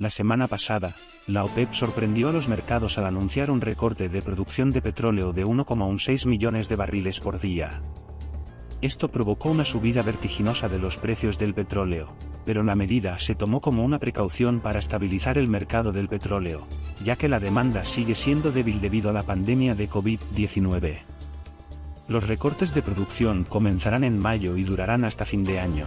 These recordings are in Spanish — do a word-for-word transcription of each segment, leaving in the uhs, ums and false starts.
La semana pasada, la OPEP sorprendió a los mercados al anunciar un recorte de producción de petróleo de uno coma dieciséis millones de barriles por día. Esto provocó una subida vertiginosa de los precios del petróleo, pero la medida se tomó como una precaución para estabilizar el mercado del petróleo, ya que la demanda sigue siendo débil debido a la pandemia de COVID diecinueve. Los recortes de producción comenzarán en mayo y durarán hasta fin de año.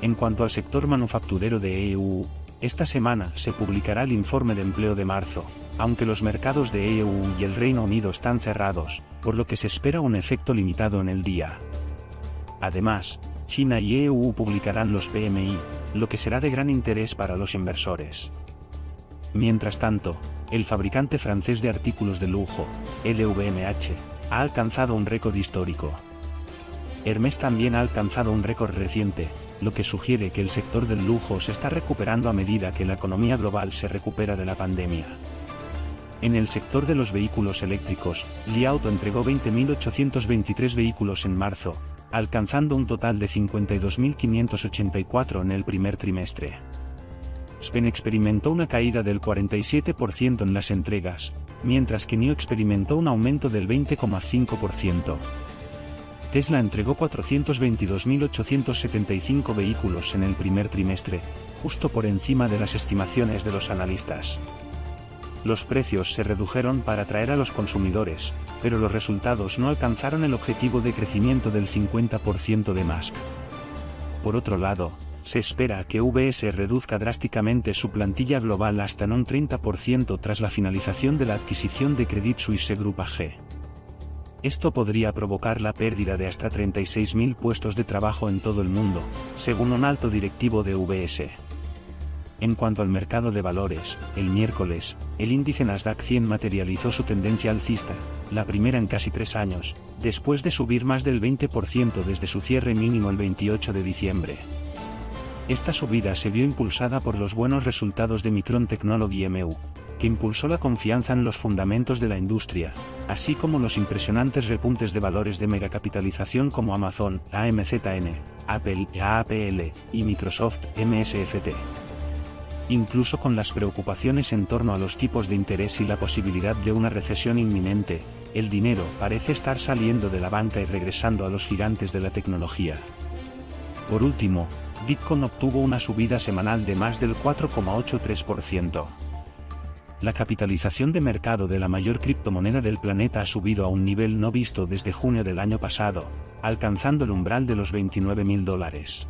En cuanto al sector manufacturero de E U, esta semana se publicará el informe de empleo de marzo, aunque los mercados de E U y el Reino Unido están cerrados, por lo que se espera un efecto limitado en el día. Además, China y E U publicarán los P M I, lo que será de gran interés para los inversores. Mientras tanto, el fabricante francés de artículos de lujo, L V M H, ha alcanzado un récord histórico. Hermès también ha alcanzado un récord reciente, lo que sugiere que el sector del lujo se está recuperando a medida que la economía global se recupera de la pandemia. En el sector de los vehículos eléctricos, Li Auto entregó veinte mil ochocientos veintitrés vehículos en marzo, alcanzando un total de cincuenta y dos mil quinientos ochenta y cuatro en el primer trimestre. Xpeng experimentó una caída del cuarenta y siete por ciento en las entregas, mientras que N I O experimentó un aumento del veinte coma cinco por ciento. Tesla entregó cuatrocientos veintidós mil ochocientos setenta y cinco vehículos en el primer trimestre, justo por encima de las estimaciones de los analistas. Los precios se redujeron para atraer a los consumidores, pero los resultados no alcanzaron el objetivo de crecimiento del cincuenta por ciento de Musk. Por otro lado, se espera que U B S reduzca drásticamente su plantilla global hasta en un treinta por ciento tras la finalización de la adquisición de Credit Suisse Group A G. Esto podría provocar la pérdida de hasta treinta y seis mil puestos de trabajo en todo el mundo, según un alto directivo de U B S. En cuanto al mercado de valores, el miércoles, el índice Nasdaq cien materializó su tendencia alcista, la primera en casi tres años, después de subir más del veinte por ciento desde su cierre mínimo el veintiocho de diciembre. Esta subida se vio impulsada por los buenos resultados de Micron Technology M U, que impulsó la confianza en los fundamentos de la industria, así como los impresionantes repuntes de valores de megacapitalización como Amazon, A M Z N, Apple, A P L, y Microsoft, M S F T. Incluso con las preocupaciones en torno a los tipos de interés y la posibilidad de una recesión inminente, el dinero parece estar saliendo de la banca y regresando a los gigantes de la tecnología. Por último, Bitcoin obtuvo una subida semanal de más del cuatro coma ochenta y tres por ciento. La capitalización de mercado de la mayor criptomoneda del planeta ha subido a un nivel no visto desde junio del año pasado, alcanzando el umbral de los veintinueve mil dólares.